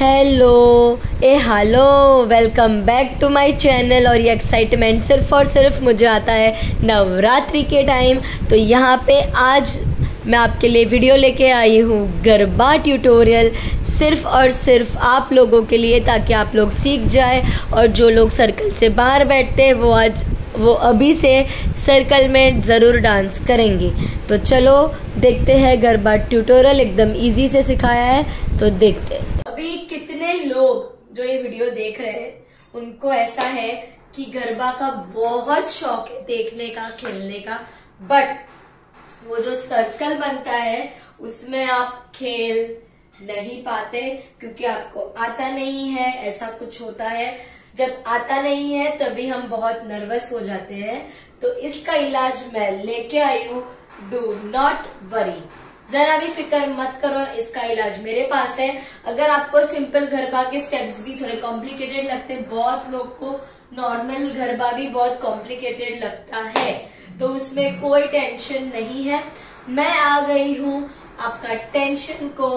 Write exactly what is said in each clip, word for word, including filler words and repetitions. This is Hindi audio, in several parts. Hello a hello, welcome back to my channel. और ये एक्साइटमेंट सिर्फ और सिर्फ मुझे आता है नवरात्रि के टाइम। तो यहाँ पे आज मैं आपके लिए वीडियो लेके आई हूँ गरबा ट्यूटोरियल, सिर्फ और सिर्फ आप लोगों के लिए, ताकि आप लोग सीख जाए। और जो लोग सर्कल से बाहर बैठते हैं वो आज वो अभी से सर्कल में ज़रूर डांस करेंगे। तो चलो देखते हैं, गरबा ट्यूटोरियल एकदम इजी से सिखाया है, तो देखते हैं। अभी कितने लोग जो ये वीडियो देख रहे हैं उनको ऐसा है कि गरबा का बहुत शौक है देखने का, खेलने का, बट वो जो सर्कल बनता है उसमें आप खेल नहीं पाते क्योंकि आपको आता नहीं है। ऐसा कुछ होता है, जब आता नहीं है तभी हम बहुत नर्वस हो जाते हैं। तो इसका इलाज मैं लेके आई हूँ, डू नॉट वरी, जरा भी फिक्र मत करो, इसका इलाज मेरे पास है। अगर आपको सिंपल गरबा के स्टेप्स भी थोड़े कॉम्प्लिकेटेड लगते, बहुत लोग को नॉर्मल गरबा भी बहुत कॉम्प्लिकेटेड लगता है, तो उसमें कोई टेंशन नहीं है। मैं आ गई हूँ आपका टेंशन को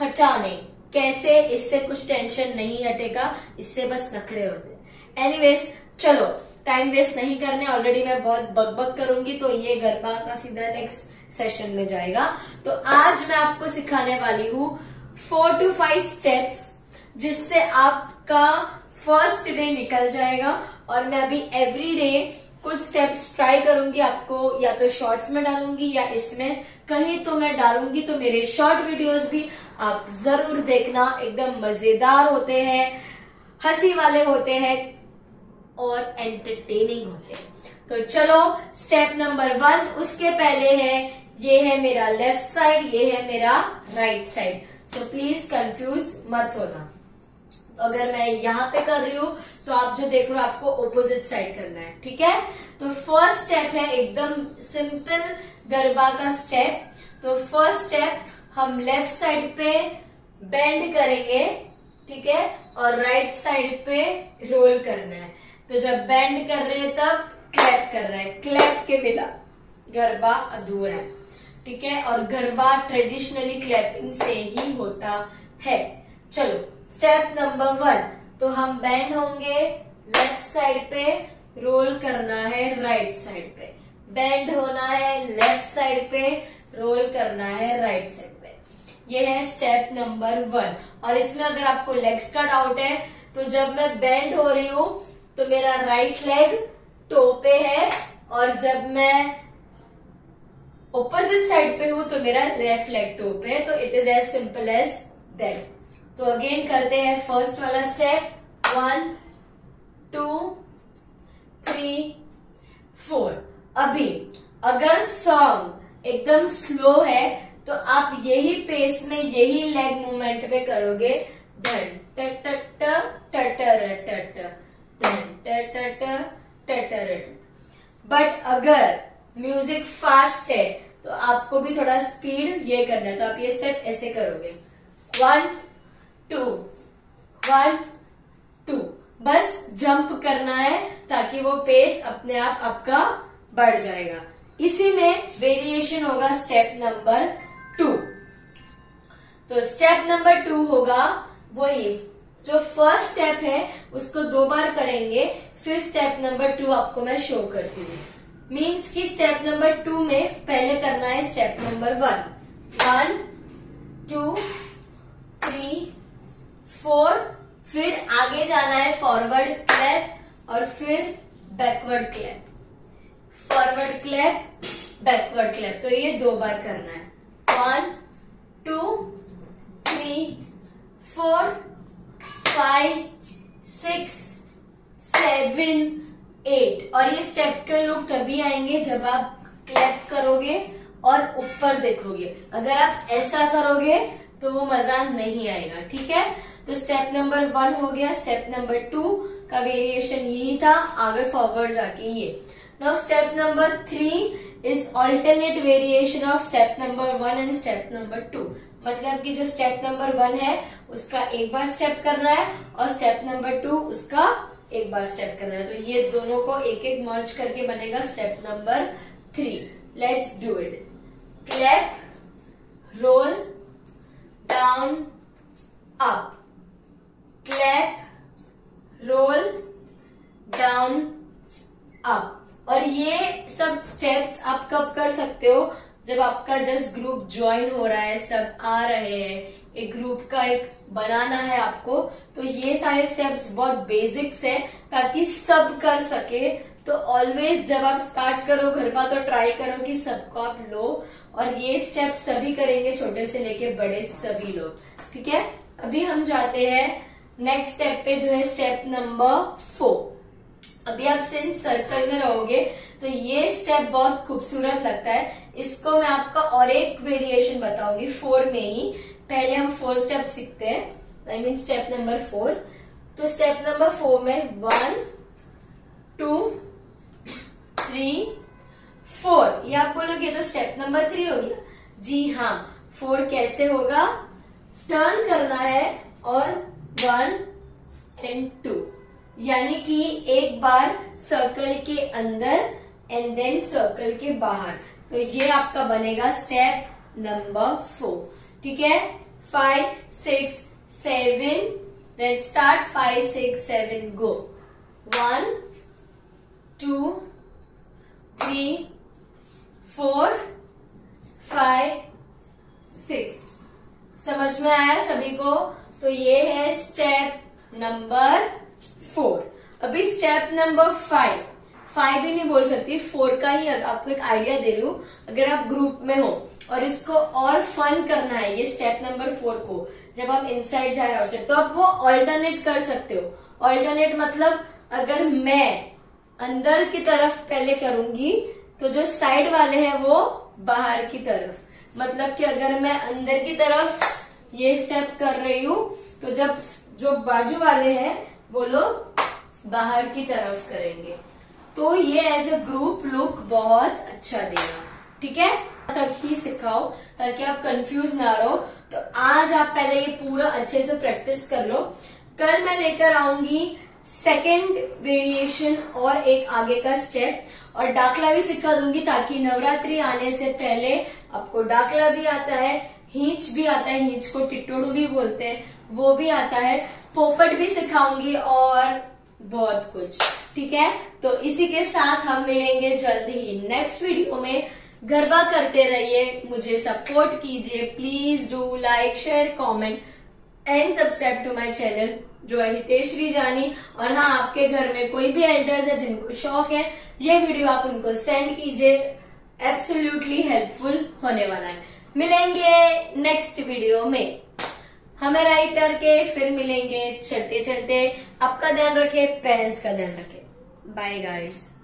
हटाने, कैसे, इससे कुछ टेंशन नहीं हटेगा, इससे बस नखरे होते। एनीवेज चलो, टाइम वेस्ट नहीं करने, ऑलरेडी मैं बहुत बकबक करूंगी तो ये गरबा का सीधा नेक्स्ट सेशन में जाएगा। तो आज मैं आपको सिखाने वाली हूँ फोर टू फाइव स्टेप्स, जिससे आपका फर्स्ट डे निकल जाएगा। और मैं अभी एवरी डे कुछ स्टेप्स ट्राई करूंगी, आपको या तो शॉर्ट्स में डालूंगी या इसमें कहीं तो मैं डालूंगी। तो मेरे शॉर्ट वीडियोस भी आप जरूर देखना, एकदम मजेदार होते हैं, हंसी वाले होते हैं और एंटरटेनिंग होते हैं। तो चलो स्टेप नंबर वन, उसके पहले है, ये है मेरा लेफ्ट साइड, ये है मेरा right side, so please confuse मत होना। तो अगर मैं यहाँ पे कर रही हूँ तो आप जो देख रहे हो आपको ओपोजिट साइड करना है, ठीक है। तो फर्स्ट स्टेप है एकदम सिंपल गरबा का स्टेप। तो फर्स्ट स्टेप हम लेफ्ट साइड पे बेंड करेंगे, ठीक है, और राइट साइड पे रोल करना है। तो जब बेंड कर रहे हैं तब क्लैप कर रहे हैं, क्लैप के बिना गरबा अधूरा है, ठीक है। और गरबा ट्रेडिशनली क्लैपिंग से ही होता है। चलो स्टेप नंबर वन, तो हम बेंड होंगे लेफ्ट साइड पे, रोल करना है राइट साइड पे, बेंड होना है लेफ्ट साइड पे, रोल करना है राइट साइड पे। ये है स्टेप नंबर वन। और इसमें अगर आपको लेग्स का डाउट है तो जब मैं बेंड हो रही हूँ तो मेरा राइट लेग टो पे है, और जब मैं ओपोजिट साइड पे हूं तो मेरा लेफ्ट लेग टो पे है। तो it is as simple as that. तो अगेन करते हैं फर्स्ट वाला step, one two three four. अभी अगर सॉन्ग एकदम स्लो है तो आप यही पेस में, यही लेग मूवमेंट में करोगे, धन टट टट टटर टट टटर। बट अगर म्यूजिक फास्ट है तो आपको भी थोड़ा स्पीड ये करना है, तो आप ये स्टेप ऐसे करोगे, वन टू वन टू, बस जंप करना है ताकि वो पेस अपने आप आपका बढ़ जाएगा। इसी में वेरिएशन होगा स्टेप नंबर टू। तो स्टेप नंबर टू होगा वही जो फर्स्ट स्टेप है, उसको दो बार करेंगे, फिर स्टेप नंबर टू आपको मैं शो करती हूँ। मीन्स कि स्टेप नंबर टू में पहले करना है step number one, one two three four, फिर आगे जाना है फॉरवर्ड क्लैप और फिर backward clap, forward clap backward clap. तो ये दो बार करना है, one two three four five six seven eight. और ये स्टेप के लोग तभी आएंगे जब आप क्लैप करोगे और ऊपर देखोगे, अगर आप ऐसा करोगे तो वो मजा नहीं आएगा, ठीक है। तो स्टेप नंबर वन हो गया, स्टेप नंबर टू का वेरिएशन यही था, आगे फॉरवर्ड जाके ये। Now step number three is alternate variation of step number one and step number two. मतलब कि जो स्टेप नंबर वन है उसका एक बार स्टेप करना है और स्टेप नंबर टू उसका एक बार स्टेप करना है। तो ये दोनों को एक एक मर्ज करके बनेगा step number three. Let's do it, clap, roll, down up, clap, roll, down, up। और ये सब स्टेप्स आप कब कर सकते हो? जब आपका जस्ट ग्रुप ज्वाइन हो रहा है, सब आ रहे हैं, एक ग्रुप का एक बनाना है आपको। तो ये सारे स्टेप्स बहुत बेसिक्स है ताकि सब कर सके। तो ऑलवेज जब आप स्टार्ट करो घर का तो ट्राई करो कि सबको आप लो, और ये स्टेप सभी करेंगे, छोटे से लेके बड़े सभी लोग, ठीक है। अभी हम जाते हैं नेक्स्ट स्टेप पे जो है स्टेप नंबर फोर। अभी आप सिंस सर्कल में रहोगे तो ये स्टेप बहुत खूबसूरत लगता है। इसको मैं आपका और एक वेरिएशन बताऊंगी फोर में ही। पहले हम फोर स्टेप सीखते हैं, I mean step number four. तो स्टेप नंबर फोर में वन टू थ्री फोर, ये आप बोलोगे तो स्टेप नंबर थ्री हो गया। जी हाँ, फोर कैसे होगा? टर्न करना है और वन एंड टू, यानी कि एक बार सर्कल के अंदर एंड देन सर्कल के बाहर। तो ये आपका बनेगा स्टेप नंबर फोर, ठीक है। Five six seven, let's start. Five six seven go, one two three four five six. समझ में आया सभी को? तो ये है स्टेप नंबर फोर। अभी स्टेप नंबर फाइव, फाइव ही नहीं बोल सकती, फोर का ही आपको एक आइडिया दे रही हूँ अगर आप ग्रुप में हो और इसको और फन करना है। ये स्टेप नंबर फोर को जब आप इनसाइड जा रहे हो आउटसाइड, तो आप वो ऑल्टरनेट कर सकते हो। ऑल्टरनेट मतलब अगर मैं अंदर की तरफ पहले करूंगी तो जो साइड वाले हैं वो बाहर की तरफ, मतलब कि अगर मैं अंदर की तरफ ये स्टेप कर रही हूं तो जब जो बाजू वाले हैं वो लोग बाहर की तरफ करेंगे। तो ये एज ए ग्रुप लुक बहुत अच्छा देगा, ठीक है। तक ही सिखाओ ताकि आप कंफ्यूज ना रहो। तो आज आप पहले ये पूरा अच्छे से प्रैक्टिस कर लो। कल मैं लेकर आऊंगी सेकेंड वेरिएशन और एक आगे का स्टेप, और डाकला भी सिखा दूंगी ताकि नवरात्रि आने से पहले आपको डाकला भी आता है, हींच भी आता है, हींच को टिटोडू भी बोलते हैं, वो भी आता है, पोपट भी सिखाऊंगी और बहुत कुछ, ठीक है। तो इसी के साथ हम मिलेंगे जल्द ही नेक्स्ट वीडियो में। गरबा करते रहिए, मुझे सपोर्ट कीजिए, please do like share comment and subscribe to my channel जो है हितेश्री जानी। और हाँ, आपके घर में कोई भी एल्डर्स है जिनको शौक है, ये वीडियो आप उनको सेंड कीजिए, एब्सोल्युटली हेल्पफुल होने वाला है। मिलेंगे नेक्स्ट वीडियो में, हमें राइट करके फिर मिलेंगे। चलते चलते आपका ध्यान रखें, पेरेंट्स का ध्यान रखें। Bye guys.